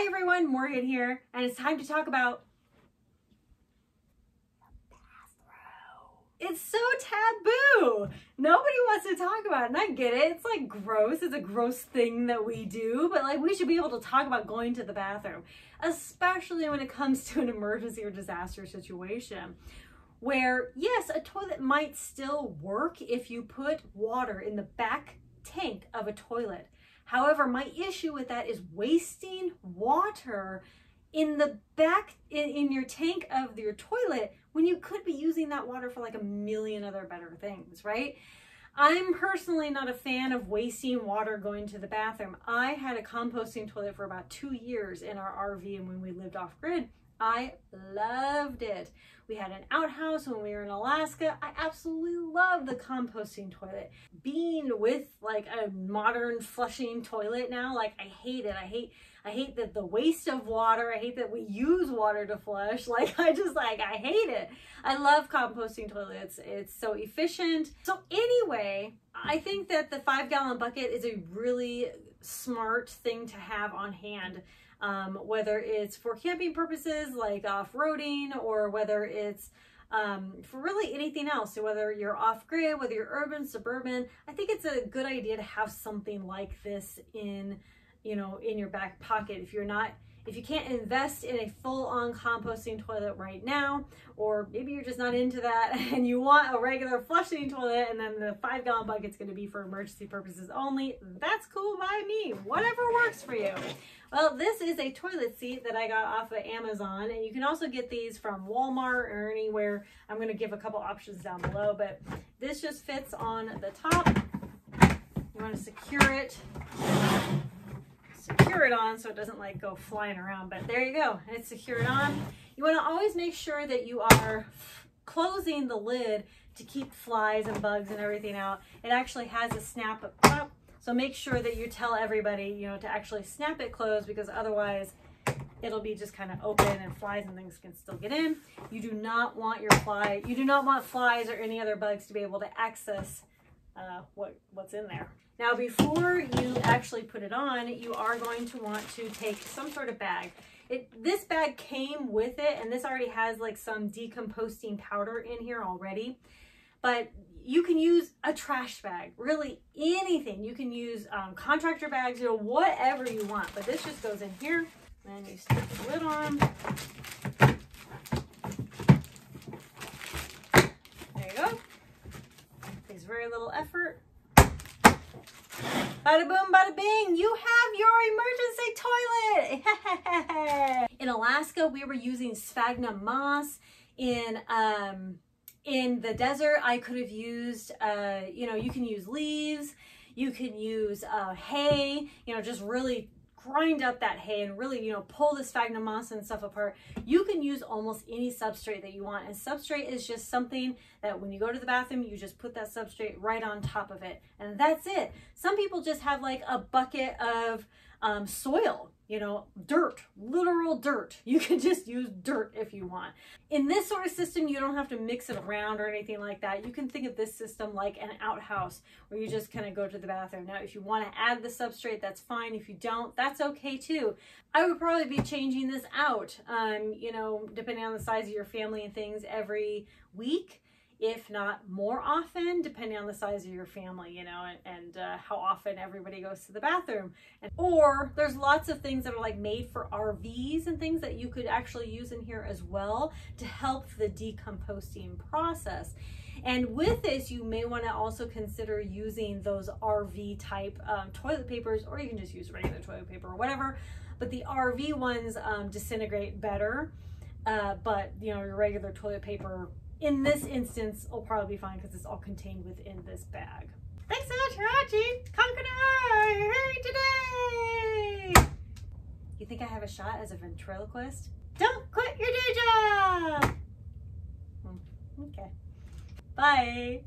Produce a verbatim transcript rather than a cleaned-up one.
Hi everyone, Morgan here, and it's time to talk about the bathroom. It's so taboo. Nobody wants to talk about it, and I get it. It's like gross. It's a gross thing that we do, but like we should be able to talk about going to the bathroom, especially when it comes to an emergency or disaster situation. Where, yes, a toilet might still work if you put water in the back tank of a toilet. However, my issue with that is wasting water in the back, in, in your tank of your toilet when you could be using that water for like a million other better things, right? I'm personally not a fan of wasting water going to the bathroom. I had a composting toilet for about two years in our R V, and when we lived off grid, I loved it. We had an outhouse when we were in Alaska. I absolutely love the composting toilet. Being with like a modern flushing toilet now, like I hate it. I hate I hate that the waste of water. I hate that we use water to flush. Like I just like, I hate it. I love composting toilets. It's so efficient. So anyway, I think that the five gallon bucket is a really smart thing to have on hand. Um, whether it's for camping purposes like off-roading, or whether it's um, for really anything else. So whether you're off-grid, whether you're urban, suburban, I think it's a good idea to have something like this in, you know, in your back pocket. If you're not, if you can't invest in a full-on composting toilet right now, or maybe you're just not into that and you want a regular flushing toilet, and then the five-gallon bucket's going to be for emergency purposes only, that's cool by me. Whatever works for you. Well, this is a toilet seat that I got off of Amazon, and you can also get these from Walmart or anywhere. I'm going to give a couple options down below, but this just fits on the top. You want to secure it, secure it on so it doesn't like go flying around, but there you go. It's secured on. You want to always make sure that you are closing the lid to keep flies and bugs and everything out. It actually has a snap up. So make sure that you tell everybody, you know, to actually snap it closed, because otherwise it'll be just kind of open and flies and things can still get in. You do not want your fly, you do not want flies or any other bugs to be able to access uh, what, what's in there. Now, before you actually put it on, you are going to want to take some sort of bag. It, this bag came with it, and this already has like some decomposing powder in here already, but you can use a trash bag, really anything. You can use um, contractor bags, you know, whatever you want. But this just goes in here, and you stick the lid on. There you go. Takes very little effort. Bada boom, bada bing, you have your emergency toilet. Yeah. In Alaska, we were using sphagnum moss. In um, in the desert, I could have used, uh, you know, you can use leaves, you can use uh, hay, you know, just really grind up that hay and really, you know, pull the sphagnum moss and stuff apart. You can use almost any substrate that you want. And substrate is just something that when you go to the bathroom, you just put that substrate right on top of it. And that's it. Some people just have like a bucket of um, soil, you know, dirt, literal dirt. You can just use dirt if you want. In this sort of system, you don't have to mix it around or anything like that. You can think of this system like an outhouse where you just kind of go to the bathroom. Now, if you want to add the substrate, that's fine. If you don't, that's okay too. I would probably be changing this out, um, you know, depending on the size of your family and things, every week, if not more often, depending on the size of your family, you know, and, and uh, how often everybody goes to the bathroom. And, or there's lots of things that are like made for R Vs and things that you could actually use in here as well to help the decomposing process. And with this, you may want to also consider using those R V type um, toilet papers, or you can just use regular toilet paper or whatever, but the R V ones um, disintegrate better, uh, but you know, your regular toilet paper in this instance will probably be fine because it's all contained within this bag. Thanks so much for watching. Conqueror here today. You think I have a shot as a ventriloquist? Don't quit your day job. Okay. Bye.